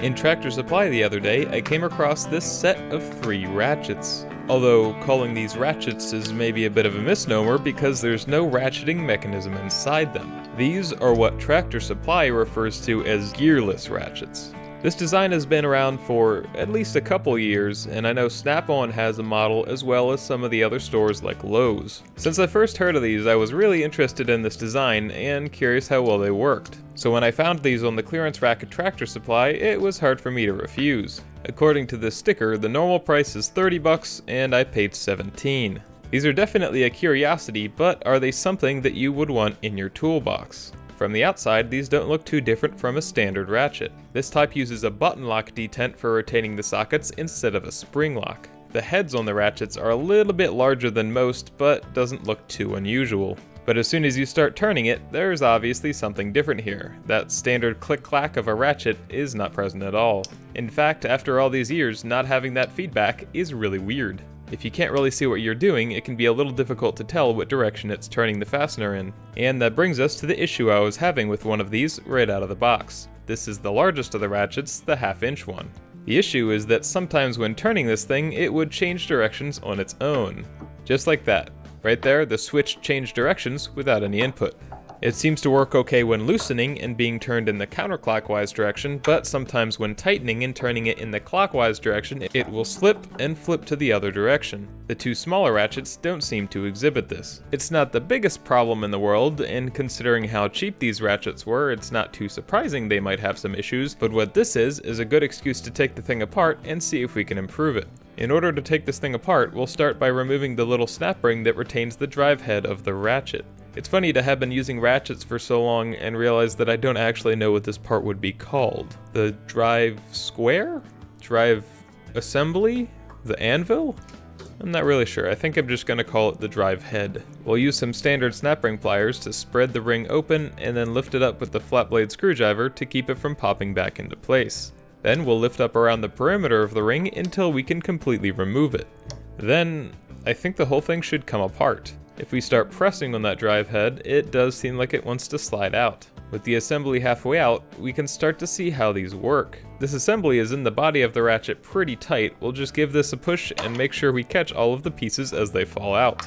In Tractor Supply the other day, I came across this set of 3 ratchets. Although calling these ratchets is maybe a bit of a misnomer because there's no ratcheting mechanism inside them. These are what Tractor Supply refers to as gearless ratchets. This design has been around for at least a couple years, and I know Snap-on has a model as well as some of the other stores like Lowe's. Since I first heard of these, I was really interested in this design and curious how well they worked. So when I found these on the clearance rack at Tractor Supply, it was hard for me to refuse. According to this sticker, the normal price is $30 and I paid $17. These are definitely a curiosity, but are they something that you would want in your toolbox? From the outside, these don't look too different from a standard ratchet. This type uses a button lock detent for retaining the sockets instead of a spring lock. The heads on the ratchets are a little bit larger than most, but doesn't look too unusual. But as soon as you start turning it, there's obviously something different here. That standard click-clack of a ratchet is not present at all. In fact, after all these years, not having that feedback is really weird. If you can't really see what you're doing, it can be a little difficult to tell what direction it's turning the fastener in. And that brings us to the issue I was having with one of these right out of the box. This is the largest of the ratchets, the 1/2-inch one. The issue is that sometimes when turning this thing, it would change directions on its own. Just like that. Right there, the switch changed directions without any input. It seems to work okay when loosening and being turned in the counterclockwise direction, but sometimes when tightening and turning it in the clockwise direction, it will slip and flip to the other direction. The 2 smaller ratchets don't seem to exhibit this. It's not the biggest problem in the world, and considering how cheap these ratchets were, it's not too surprising they might have some issues, but what this is a good excuse to take the thing apart and see if we can improve it. In order to take this thing apart, we'll start by removing the little snap ring that retains the drive head of the ratchet. It's funny to have been using ratchets for so long and realize that I don't actually know what this part would be called. The drive square? Drive assembly? The anvil? I'm not really sure. I think I'm just going to call it the drive head. We'll use some standard snap ring pliers to spread the ring open and then lift it up with the flat blade screwdriver to keep it from popping back into place. Then we'll lift up around the perimeter of the ring until we can completely remove it. Then, I think the whole thing should come apart. If we start pressing on that drive head, it does seem like it wants to slide out. With the assembly halfway out, we can start to see how these work. This assembly is in the body of the ratchet pretty tight. We'll just give this a push and make sure we catch all of the pieces as they fall out.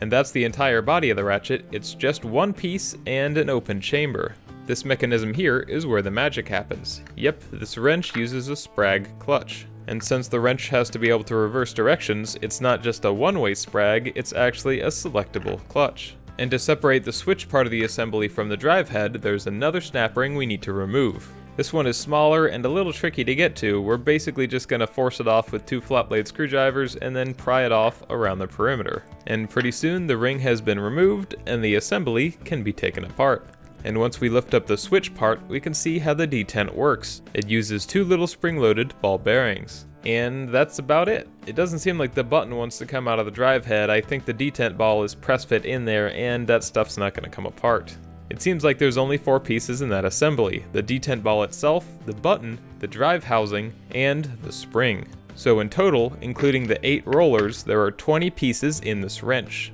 And that's the entire body of the ratchet. It's just one piece and an open chamber. This mechanism here is where the magic happens. Yep, this wrench uses a sprag clutch. And since the wrench has to be able to reverse directions, it's not just a one-way sprag, it's actually a selectable clutch. And to separate the switch part of the assembly from the drive head, there's another snap ring we need to remove. This one is smaller and a little tricky to get to. We're basically just going to force it off with 2 flat blade screwdrivers and then pry it off around the perimeter. And pretty soon the ring has been removed and the assembly can be taken apart. And once we lift up the switch part, we can see how the detent works. It uses 2 little spring-loaded ball bearings. And that's about it. It doesn't seem like the button wants to come out of the drive head. I think the detent ball is press fit in there and that stuff's not going to come apart. It seems like there's only 4 pieces in that assembly. The detent ball itself, the button, the drive housing, and the spring. So in total, including the 8 rollers, there are 20 pieces in this wrench.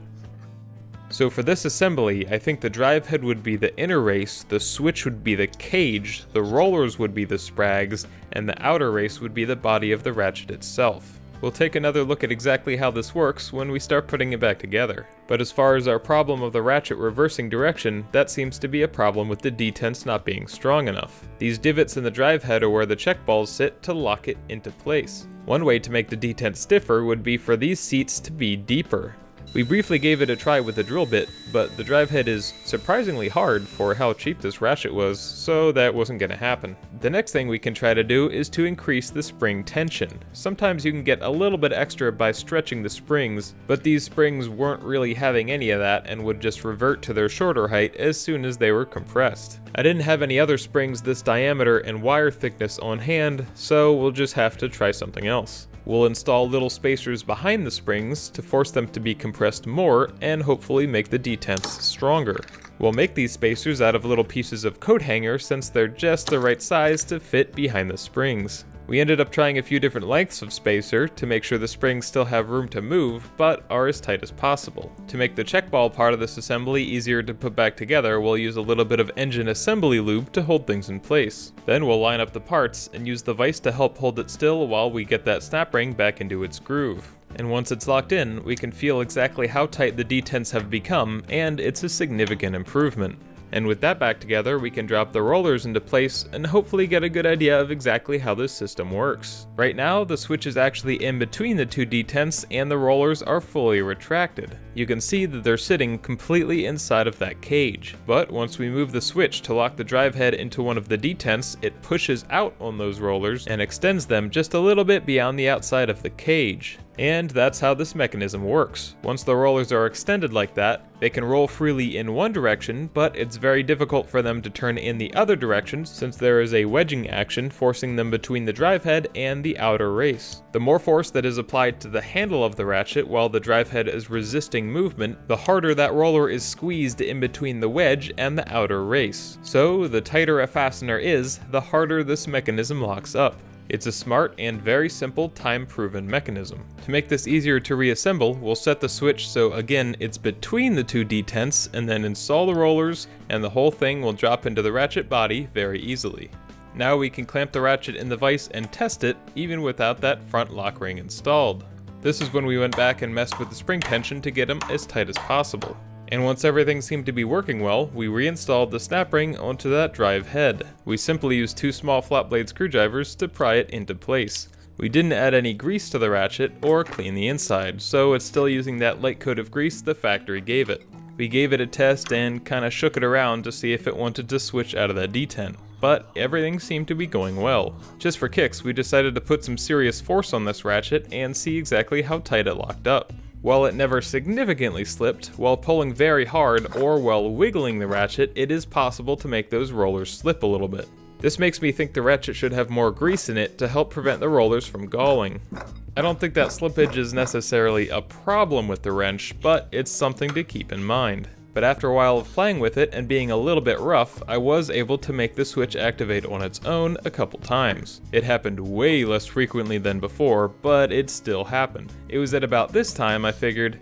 So for this assembly, I think the drive head would be the inner race, the switch would be the cage, the rollers would be the sprags, and the outer race would be the body of the ratchet itself. We'll take another look at exactly how this works when we start putting it back together. But as far as our problem of the ratchet reversing direction, that seems to be a problem with the detents not being strong enough. These divots in the drive head are where the check balls sit to lock it into place. One way to make the detent stiffer would be for these seats to be deeper. We briefly gave it a try with a drill bit, but the drive head is surprisingly hard for how cheap this ratchet was, so that wasn't going to happen. The next thing we can try to do is to increase the spring tension. Sometimes you can get a little bit extra by stretching the springs, but these springs weren't really having any of that and would just revert to their shorter height as soon as they were compressed. I didn't have any other springs this diameter and wire thickness on hand, so we'll just have to try something else. We'll install little spacers behind the springs to force them to be compressed more and hopefully make the detents stronger. We'll make these spacers out of little pieces of coat hanger since they're just the right size to fit behind the springs. We ended up trying a few different lengths of spacer to make sure the springs still have room to move, but are as tight as possible. To make the check ball part of this assembly easier to put back together, we'll use a little bit of engine assembly lube to hold things in place. Then we'll line up the parts and use the vise to help hold it still while we get that snap ring back into its groove. And once it's locked in, we can feel exactly how tight the detents have become, and it's a significant improvement. And with that back together, we can drop the rollers into place and hopefully get a good idea of exactly how this system works. Right now, the switch is actually in between the two detents and the rollers are fully retracted. You can see that they're sitting completely inside of that cage. But once we move the switch to lock the drive head into one of the detents, it pushes out on those rollers and extends them just a little bit beyond the outside of the cage. And that's how this mechanism works. Once the rollers are extended like that, they can roll freely in one direction, but it's very difficult for them to turn in the other direction since there is a wedging action forcing them between the drive head and the outer race. The more force that is applied to the handle of the ratchet while the drive head is resisting movement, the harder that roller is squeezed in between the wedge and the outer race. So the tighter a fastener is, the harder this mechanism locks up. It's a smart and very simple time-proven mechanism. To make this easier to reassemble, we'll set the switch so again it's between the two detents and then install the rollers and the whole thing will drop into the ratchet body very easily. Now we can clamp the ratchet in the vise and test it even without that front lock ring installed. This is when we went back and messed with the spring tension to get them as tight as possible. And once everything seemed to be working well, we reinstalled the snap ring onto that drive head. We simply used two small flat blade screwdrivers to pry it into place. We didn't add any grease to the ratchet or clean the inside, so it's still using that light coat of grease the factory gave it. We gave it a test and kinda shook it around to see if it wanted to switch out of that detent. But everything seemed to be going well. Just for kicks, we decided to put some serious force on this ratchet and see exactly how tight it locked up. While it never significantly slipped, while pulling very hard or while wiggling the ratchet, it is possible to make those rollers slip a little bit. This makes me think the ratchet should have more grease in it to help prevent the rollers from galling. I don't think that slippage is necessarily a problem with the wrench, but it's something to keep in mind. But after a while of playing with it and being a little bit rough, I was able to make the switch activate on its own a couple times. It happened way less frequently than before, but it still happened. It was at about this time I figured,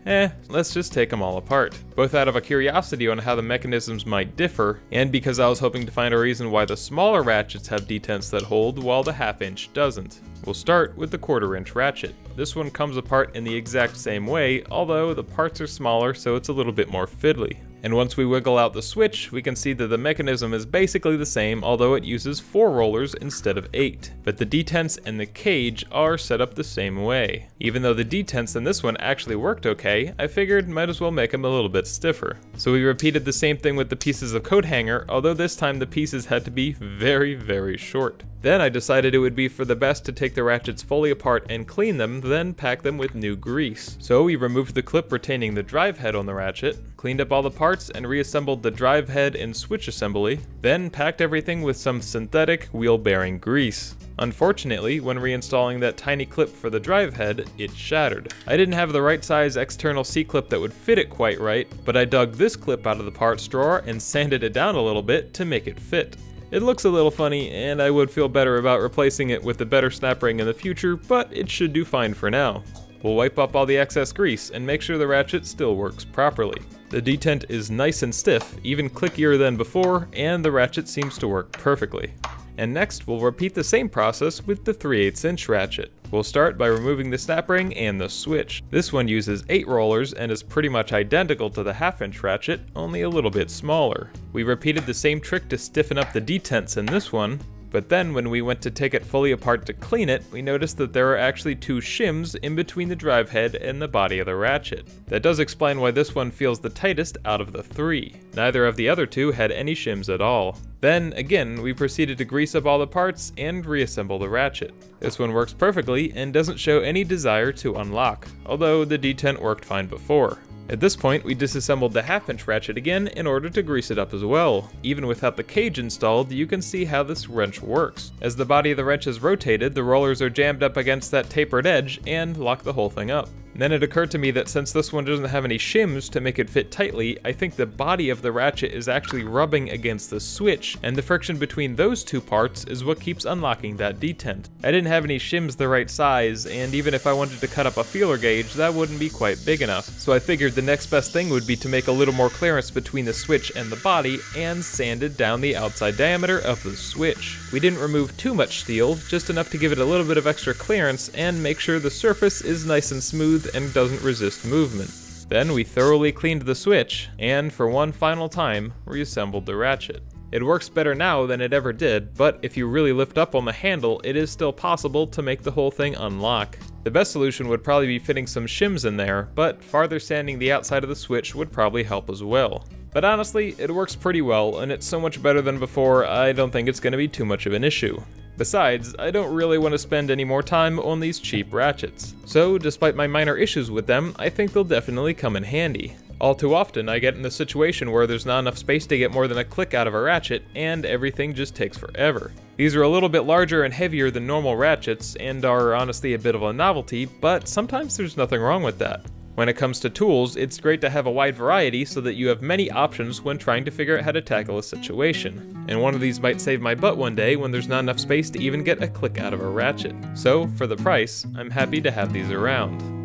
let's just take them all apart. Both out of a curiosity on how the mechanisms might differ, and because I was hoping to find a reason why the smaller ratchets have detents that hold while the 1/2 inch doesn't. We'll start with the 1/4 inch ratchet. This one comes apart in the exact same way, although the parts are smaller so it's a little bit more fiddly. And once we wiggle out the switch, we can see that the mechanism is basically the same, although it uses 4 rollers instead of 8. But the detents and the cage are set up the same way. Even though the detents in this one actually worked okay, I figured might as well make them a little bit stiffer. So we repeated the same thing with the pieces of coat hanger, although this time the pieces had to be very, very short. Then I decided it would be for the best to take the ratchets fully apart and clean them, then pack them with new grease. So we removed the clip retaining the drive head on the ratchet, cleaned up all the parts and reassembled the drive head and switch assembly, then packed everything with some synthetic wheel bearing grease. Unfortunately, when reinstalling that tiny clip for the drive head, it shattered. I didn't have the right size external C-clip that would fit it quite right, but I dug this clip out of the parts drawer and sanded it down a little bit to make it fit. It looks a little funny, and I would feel better about replacing it with a better snap ring in the future, but it should do fine for now. We'll wipe up all the excess grease and make sure the ratchet still works properly. The detent is nice and stiff, even clickier than before, and the ratchet seems to work perfectly. And next, we'll repeat the same process with the 3/8 inch ratchet. We'll start by removing the snap ring and the switch. This one uses 8 rollers and is pretty much identical to the 1/2 inch ratchet, only a little bit smaller. We repeated the same trick to stiffen up the detents in this one, but then when we went to take it fully apart to clean it, we noticed that there are actually 2 shims in between the drive head and the body of the ratchet. That does explain why this one feels the tightest out of the 3. Neither of the other 2 had any shims at all. Then, again, we proceeded to grease up all the parts and reassemble the ratchet. This one works perfectly and doesn't show any desire to unlock, although the detent worked fine before. At this point, we disassembled the 1/2 inch ratchet again in order to grease it up as well. Even without the cage installed, you can see how this wrench works. As the body of the wrench is rotated, the rollers are jammed up against that tapered edge and lock the whole thing up. And then it occurred to me that since this one doesn't have any shims to make it fit tightly, I think the body of the ratchet is actually rubbing against the switch, and the friction between those two parts is what keeps unlocking that detent. I didn't have any shims the right size, and even if I wanted to cut up a feeler gauge, that wouldn't be quite big enough. So I figured the next best thing would be to make a little more clearance between the switch and the body, and sanded down the outside diameter of the switch. We didn't remove too much steel, just enough to give it a little bit of extra clearance and make sure the surface is nice and smooth and doesn't resist movement. Then we thoroughly cleaned the switch, and for one final time, reassembled the ratchet. It works better now than it ever did, but if you really lift up on the handle, it is still possible to make the whole thing unlock. The best solution would probably be fitting some shims in there, but farther sanding the outside of the switch would probably help as well. But honestly, it works pretty well, and it's so much better than before, I don't think it's going to be too much of an issue. Besides, I don't really want to spend any more time on these cheap ratchets. So, despite my minor issues with them, I think they'll definitely come in handy. All too often, I get in the situation where there's not enough space to get more than a click out of a ratchet, and everything just takes forever. These are a little bit larger and heavier than normal ratchets, and are honestly a bit of a novelty, but sometimes there's nothing wrong with that. When it comes to tools, it's great to have a wide variety so that you have many options when trying to figure out how to tackle a situation. And one of these might save my butt one day when there's not enough space to even get a click out of a ratchet. So, for the price, I'm happy to have these around.